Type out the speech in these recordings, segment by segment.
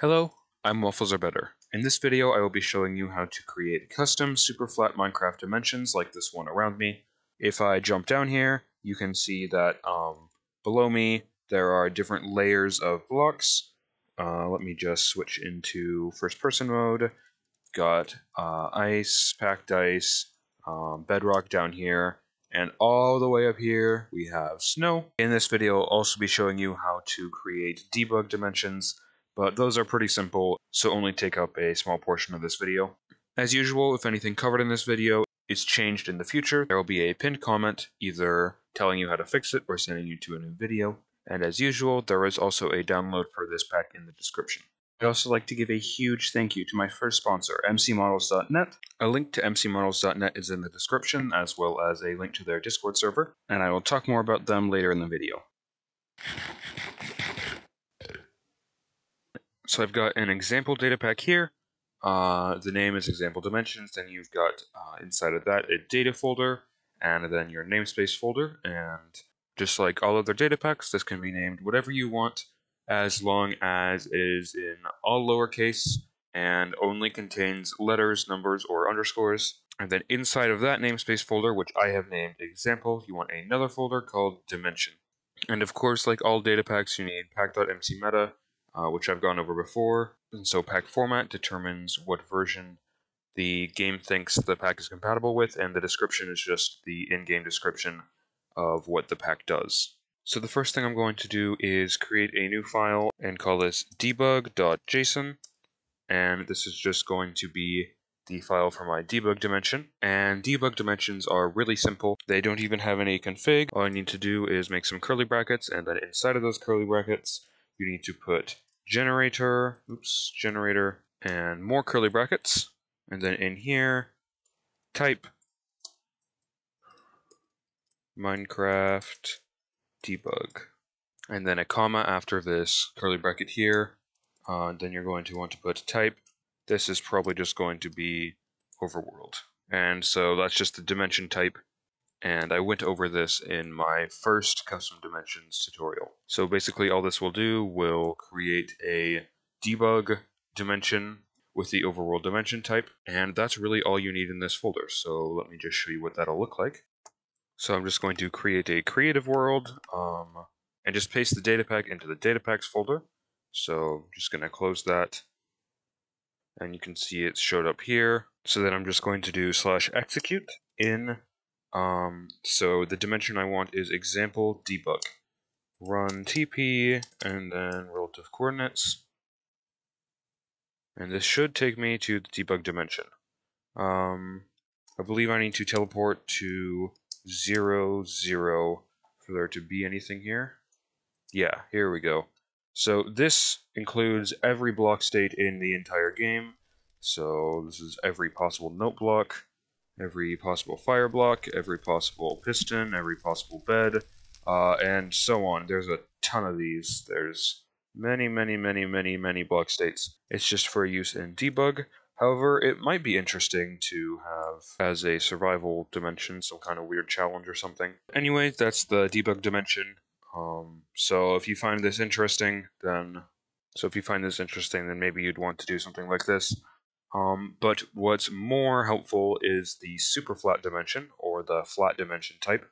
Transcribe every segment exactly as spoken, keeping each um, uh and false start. Hello, I'm Waffles Are Better. In this video I will be showing you how to create custom super flat Minecraft dimensions like this one around me. If I jump down here, you can see that um, below me there are different layers of blocks. Uh, let me just switch into first person mode. Got uh, ice, packed ice, um, bedrock down here, and all the way up here we have snow. In this video I'll also be showing you how to create debug dimensions, but those are pretty simple, so only take up a small portion of this video. As usual, if anything covered in this video is changed in the future, there will be a pinned comment, either telling you how to fix it or sending you to a new video. And as usual, there is also a download for this pack in the description. I'd also like to give a huge thank you to my first sponsor, M C models dot net. A link to M C models dot net is in the description, as well as a link to their Discord server, and I will talk more about them later in the video. So I've got an example data pack here. Uh, the name is example dimensions. Then you've got uh, inside of that a data folder and then your namespace folder. And just like all other data packs, this can be named whatever you want as long as it is in all lowercase and only contains letters, numbers, or underscores. And then inside of that namespace folder, which I have named example, you want another folder called dimension. And of course, like all data packs, you need pack.mcmeta. Uh, which I've gone over before, and so pack format determines what version the game thinks the pack is compatible with, and the description is just the in-game description of what the pack does. So the first thing I'm going to do is create a new file and call this debug.json, and this is just going to be the file for my debug dimension. And debug dimensions are really simple. They don't even have any config. All I need to do is make some curly brackets, and then inside of those curly brackets you need to put generator, oops, generator, and more curly brackets, and then in here, type Minecraft debug, and then a comma after this curly bracket here. Uh, then you're going to want to put type. This is probably just going to be overworld, and so that's just the dimension type. And I went over this in my first custom dimensions tutorial. So basically all this will do will create a debug dimension with the overworld dimension type, and that's really all you need in this folder. So let me just show you what that'll look like. So I'm just going to create a creative world um, and just paste the data pack into the data packs folder. So I'm just going to close that, and you can see it showed up here. So then I'm just going to do slash execute in Um, so the dimension I want is example debug. Run T P and then relative coordinates. And this should take me to the debug dimension. Um, I believe I need to teleport to zero, zero for there to be anything here. Yeah, here we go. So this includes every block state in the entire game. So this is every possible note block, every possible fire block, every possible piston, every possible bed, uh, and so on. There's a ton of these. There's many, many, many, many, many block states. It's just for use in debug. However, it might be interesting to have as a survival dimension, some kind of weird challenge or something. Anyway, that's the debug dimension. Um, so if you find this interesting, then... So if you find this interesting, then maybe you'd want to do something like this. Um, but what's more helpful is the super flat dimension, or the flat dimension type.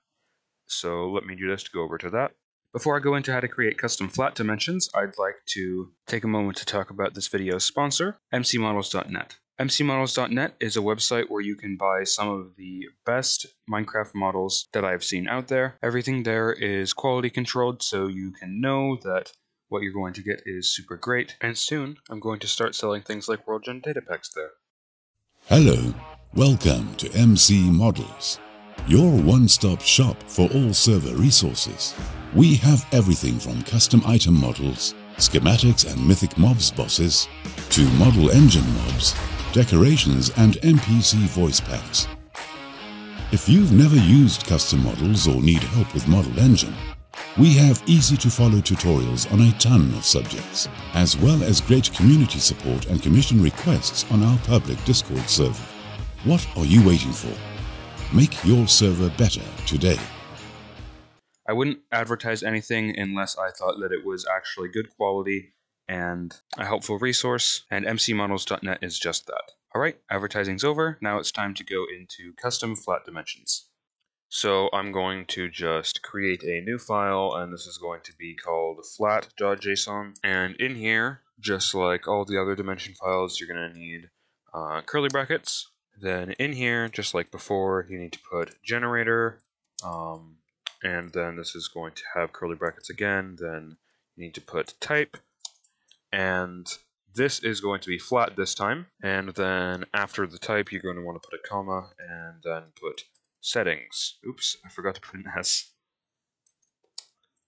So let me just go over to that. Before I go into how to create custom flat dimensions, I'd like to take a moment to talk about this video's sponsor, M C models dot net. M C models dot net is a website where you can buy some of the best Minecraft models that I've seen out there. Everything there is quality controlled, so you can know that what you're going to get is super great, and soon I'm going to start selling things like WorldGen data packs there. Hello, welcome to M C Models, your one-stop shop for all server resources. We have everything from custom item models, schematics and mythic mobs bosses, to model engine mobs, decorations and N P C voice packs. If you've never used custom models or need help with model engine, we have easy-to-follow tutorials on a ton of subjects, as well as great community support and commission requests on our public Discord server. What are you waiting for? Make your server better today. I wouldn't advertise anything unless I thought that it was actually good quality and a helpful resource, and M C models dot net is just that. All right, advertising's over. Now it's time to go into custom flat dimensions. So I'm going to just create a new file, and this is going to be called flat dot J S O N. And in here, just like all the other dimension files, you're going to need uh, curly brackets. Then in here, just like before, you need to put generator, um, and then this is going to have curly brackets again. Then you need to put type, and this is going to be flat this time. And then after the type, you're going to want to put a comma, and then put settings. Oops, I forgot to put an S.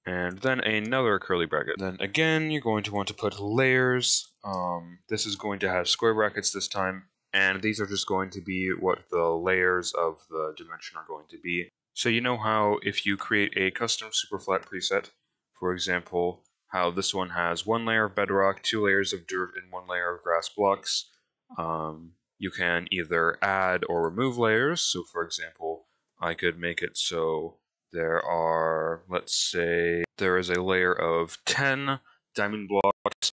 And then another curly bracket. Then again, you're going to want to put layers. Um, this is going to have square brackets this time. And these are just going to be what the layers of the dimension are going to be. So you know how if you create a custom superflat preset, for example, how this one has one layer of bedrock, two layers of dirt, and one layer of grass blocks. Um, you can either add or remove layers. So for example, I could make it so there are, let's say, there is a layer of ten diamond blocks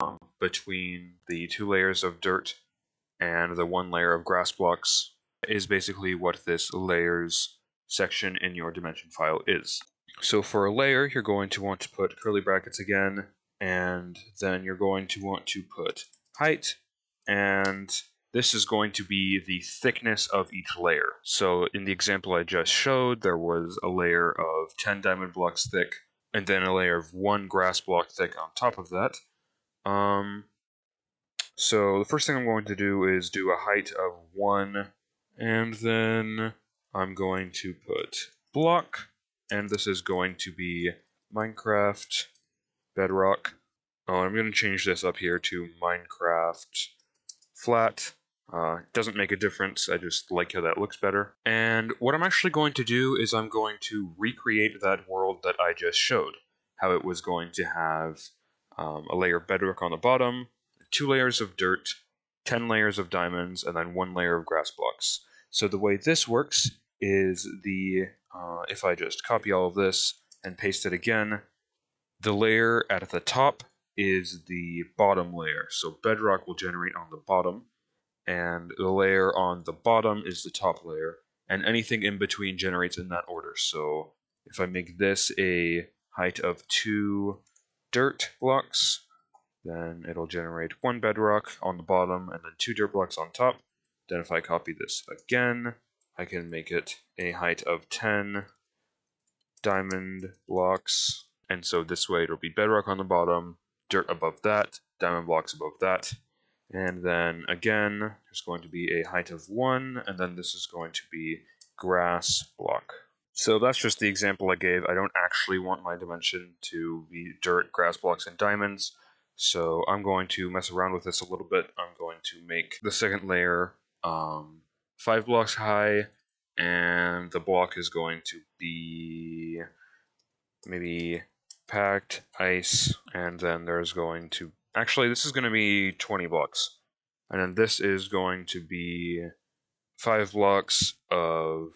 um, between the two layers of dirt and the one layer of grass blocks, is basically what this layers section in your dimension file is. So for a layer, you're going to want to put curly brackets again, and then you're going to want to put height, and this is going to be the thickness of each layer. So in the example I just showed, there was a layer of ten diamond blocks thick, and then a layer of one grass block thick on top of that. Um, so the first thing I'm going to do is do a height of one, and then I'm going to put block, and this is going to be Minecraft bedrock. Oh, I'm going to change this up here to Minecraft flat. Uh, doesn't make a difference, I just like how that looks better. And what I'm actually going to do is I'm going to recreate that world that I just showed, how it was going to have um, a layer of bedrock on the bottom, two layers of dirt, ten layers of diamonds, and then one layer of grass blocks. So the way this works is the, uh, if I just copy all of this and paste it again, the layer at the top is the bottom layer. So bedrock will generate on the bottom, and the layer on the bottom is the top layer, and anything in between generates in that order. So if I make this a height of two dirt blocks, then it'll generate one bedrock on the bottom and then two dirt blocks on top. Then if I copy this again, I can make it a height of ten diamond blocks. And so this way it'll be bedrock on the bottom, dirt above that, diamond blocks above that. And then again, there's going to be a height of one, and then this is going to be grass block. So that's just the example I gave. I don't actually want my dimension to be dirt, grass blocks, and diamonds. So I'm going to mess around with this a little bit. I'm going to make the second layer um, five blocks high, and the block is going to be maybe packed ice, and then there's going to, actually this is going to be twenty blocks, and then this is going to be five blocks of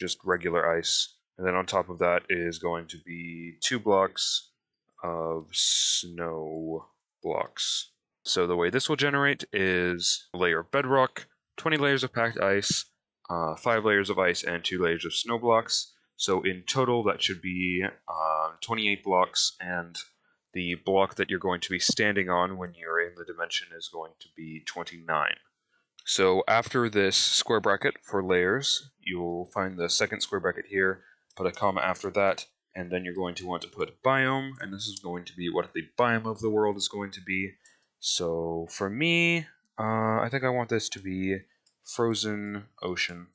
just regular ice, and then on top of that is going to be two blocks of snow blocks. So the way this will generate is a layer of bedrock, twenty layers of packed ice, uh, five layers of ice, and two layers of snow blocks. So in total that should be uh, twenty-eight blocks, and the block that you're going to be standing on when you're in the dimension is going to be twenty-nine. So after this square bracket for layers, you'll find the second square bracket here, put a comma after that, and then you're going to want to put biome, and this is going to be what the biome of the world is going to be. So for me, uh, I think I want this to be frozen ocean,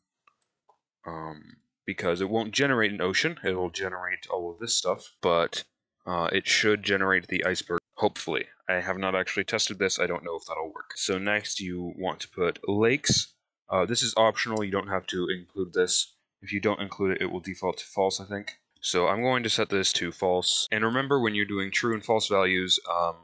um, because it won't generate an ocean, it'll generate all of this stuff, but uh, it should generate the iceberg, hopefully. I have not actually tested this, I don't know if that'll work. So next you want to put lakes. Uh, this is optional, you don't have to include this. If you don't include it, it will default to false, I think. So I'm going to set this to false, and remember when you're doing true and false values, um,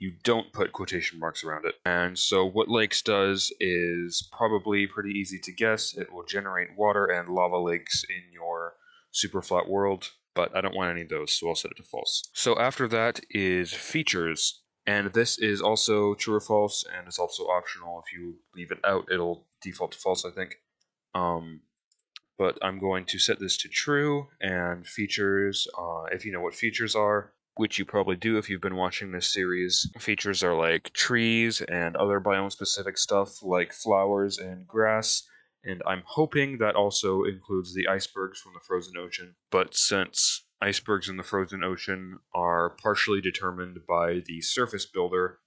you don't put quotation marks around it. And so what lakes does is probably pretty easy to guess. It will generate water and lava lakes in your super flat world, but I don't want any of those, so I'll set it to false. So after that is features. And this is also true or false, and it's also optional. If you leave it out, it'll default to false, I think. Um, but I'm going to set this to true, and features, uh, if you know what features are, which you probably do if you've been watching this series. Features are like trees and other biome-specific stuff like flowers and grass, and I'm hoping that also includes the icebergs from the frozen ocean. But since icebergs in the frozen ocean are partially determined by the surface builder,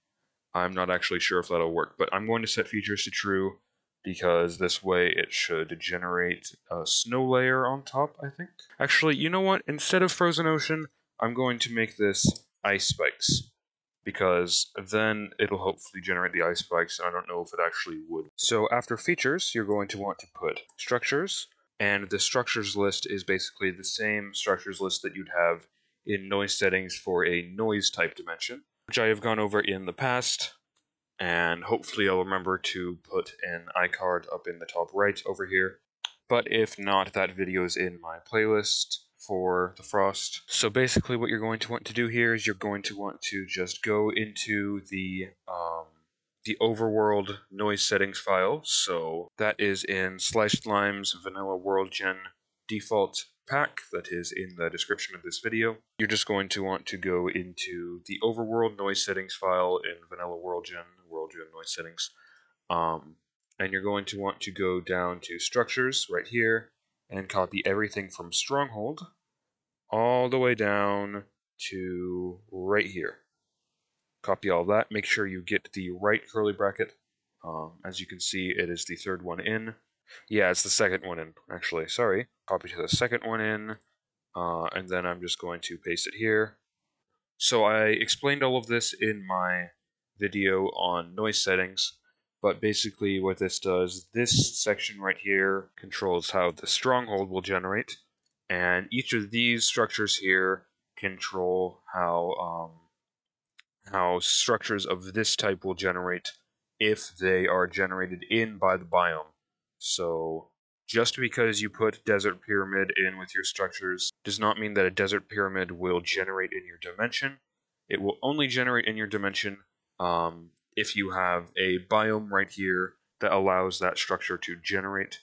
I'm not actually sure if that'll work. But I'm going to set features to true because this way it should generate a snow layer on top, I think. Actually, you know what? Instead of frozen ocean, I'm going to make this ice spikes, because then it'll hopefully generate the ice spikes, and I don't know if it actually would. So after features, you're going to want to put structures, and the structures list is basically the same structures list that you'd have in noise settings for a noise type dimension, which I have gone over in the past, and hopefully I'll remember to put an iCard up in the top right over here. But if not, that video is in my playlist for the frost. So basically what you're going to want to do here is you're going to want to just go into the um, the overworld noise settings file. So that is in Sliced Lime's vanilla world gen default pack that is in the description of this video. You're just going to want to go into the overworld noise settings file in vanilla world gen, world gen noise settings, um, and you're going to want to go down to structures right here and copy everything from Stronghold all the way down to right here. Copy all that. Make sure you get the right curly bracket. Um, as you can see, it is the third one in. Yeah, it's the second one in, actually. Sorry. Copy to the second one in, uh, and then I'm just going to paste it here. So I explained all of this in my video on noise settings. But basically what this does, this section right here controls how the stronghold will generate, and each of these structures here control how um, how structures of this type will generate if they are generated in by the biome. So just because you put desert pyramid in with your structures does not mean that a desert pyramid will generate in your dimension. It will only generate in your dimension um, if you have a biome right here that allows that structure to generate.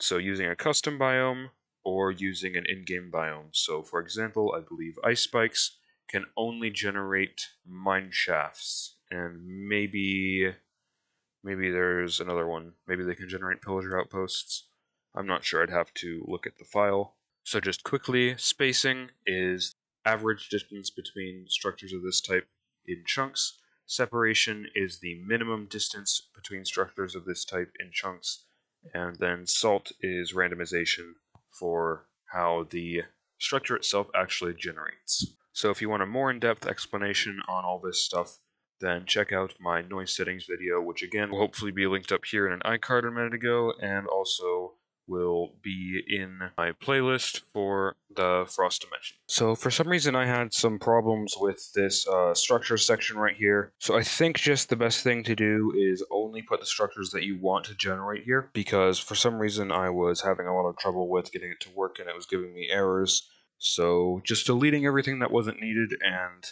So using a custom biome or using an in-game biome. So for example, I believe ice spikes can only generate mine shafts, and maybe maybe there's another one. Maybe they can generate pillager outposts. I'm not sure, I'd have to look at the file. So just quickly, spacing is average distance between structures of this type in chunks. Separation is the minimum distance between structures of this type in chunks, and then salt is randomization for how the structure itself actually generates. So if you want a more in-depth explanation on all this stuff, then check out my noise settings video, which again will hopefully be linked up here in an iCard a minute ago, and also will be in my playlist for the frost dimension. So for some reason I had some problems with this uh, structure section right here. So I think just the best thing to do is only put the structures that you want to generate here, because for some reason I was having a lot of trouble with getting it to work and it was giving me errors. So just deleting everything that wasn't needed and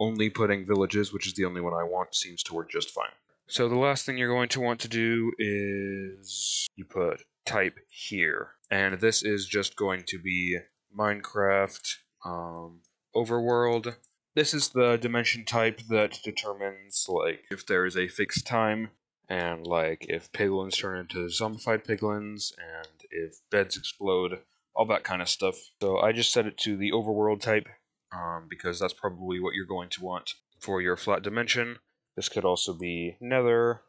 only putting villages, which is the only one I want, seems to work just fine. So the last thing you're going to want to do is you put type here, and this is just going to be Minecraft um, overworld. This is the dimension type that determines like if there is a fixed time, and like if piglins turn into zombified piglins, and if beds explode, all that kind of stuff. So I just set it to the overworld type um, because that's probably what you're going to want for your flat dimension. This could also be nether.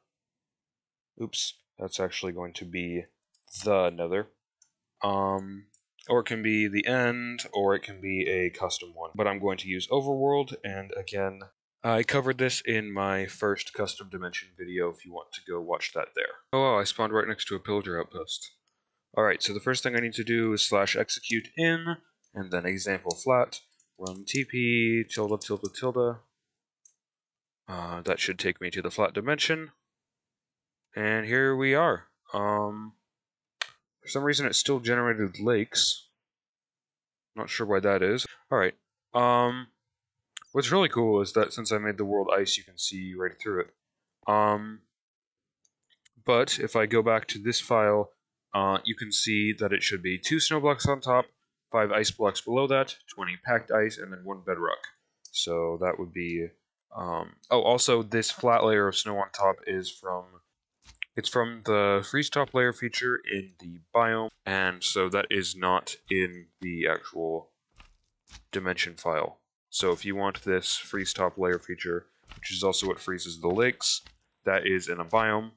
Oops, that's actually going to be the nether, um, or it can be the end, or it can be a custom one, but I'm going to use overworld. And again, I covered this in my first custom dimension video if you want to go watch that there. Oh wow, I spawned right next to a pillager outpost. Alright, so the first thing I need to do is slash execute in, and then example flat, run tp, tilde tilde tilde, uh, that should take me to the flat dimension, and here we are. um, For some reason, it still generated lakes. Not sure why that is. Alright. Um, What's really cool is that since I made the world ice, you can see right through it. Um, but if I go back to this file, uh, you can see that it should be two snow blocks on top, five ice blocks below that, twenty packed ice, and then one bedrock. So that would be... Um, oh, also this flat layer of snow on top is from... It's from the freeze top layer feature in the biome, and so that is not in the actual dimension file. So if you want this freeze top layer feature, which is also what freezes the lakes, that is in a biome.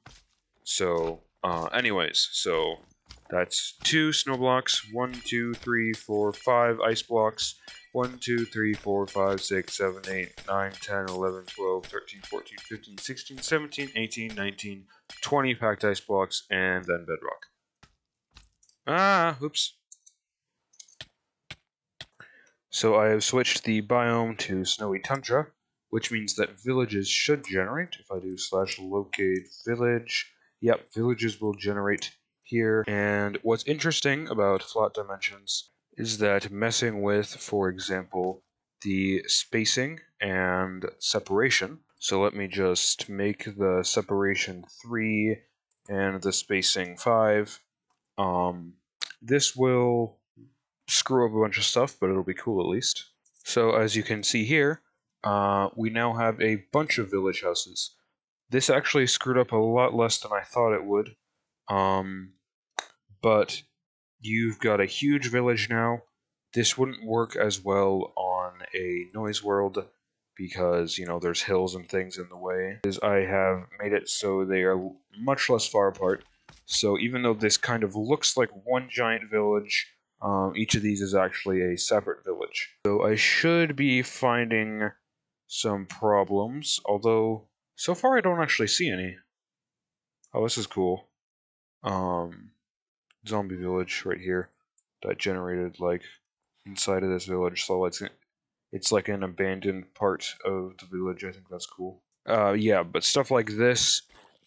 So uh, anyways, so that's two snow blocks, one, two, three, four, five ice blocks, one, two, three, four, five, six, seven, eight, nine, ten, eleven, twelve, thirteen, fourteen, fifteen, sixteen, seventeen, eighteen, nineteen, twenty packed ice blocks, and then bedrock. Ah, oops. So I have switched the biome to Snowy Tundra, which means that villages should generate. If I do slash locate village, yep, villages will generate here. And what's interesting about flat dimensions is that messing with, for example, the spacing and separation. So let me just make the separation three and the spacing five. Um, this will... screw up a bunch of stuff, but it'll be cool at least. So as you can see here, uh, we now have a bunch of village houses. This actually screwed up a lot less than I thought it would, um, but you've got a huge village now. This wouldn't work as well on a noise world because, you know, there's hills and things in the way. Is I have made it so they are much less far apart. So even though this kind of looks like one giant village, Um, each of these is actually a separate village. So I should be finding some problems, although so far I don't actually see any. Oh, this is cool. Um, zombie village right here that generated like inside of this village. So it's, it's like an abandoned part of the village. I think that's cool. Uh, yeah, but stuff like this,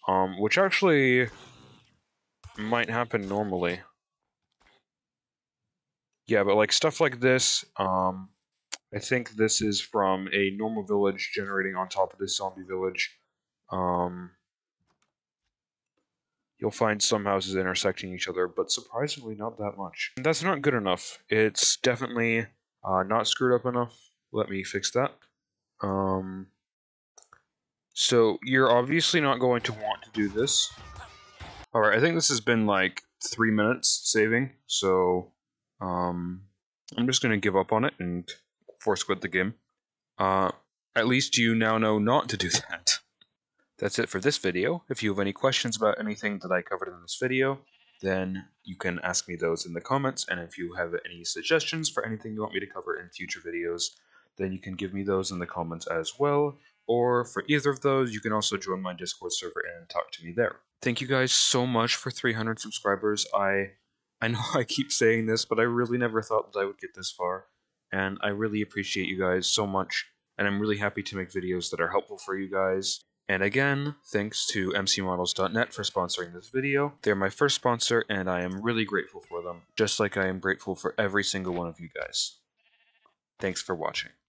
um, which actually might happen normally. Yeah, but like stuff like this, um, I think this is from a normal village generating on top of this zombie village. Um, you'll find some houses intersecting each other, but surprisingly not that much. And that's not good enough. It's definitely uh, not screwed up enough. Let me fix that. Um, so you're obviously not going to want to do this. All right, I think this has been like three minutes saving, so... Um, I'm just going to give up on it and force quit the game. Uh, at least you now know not to do that. That's it for this video. If you have any questions about anything that I covered in this video, then you can ask me those in the comments, and if you have any suggestions for anything you want me to cover in future videos, then you can give me those in the comments as well, or for either of those, you can also join my Discord server and talk to me there. Thank you guys so much for three hundred subscribers. I... I know I keep saying this, but I really never thought that I would get this far, and I really appreciate you guys so much, and I'm really happy to make videos that are helpful for you guys. And again, thanks to M C models dot net for sponsoring this video. They're my first sponsor, and I am really grateful for them, just like I am grateful for every single one of you guys. Thanks for watching.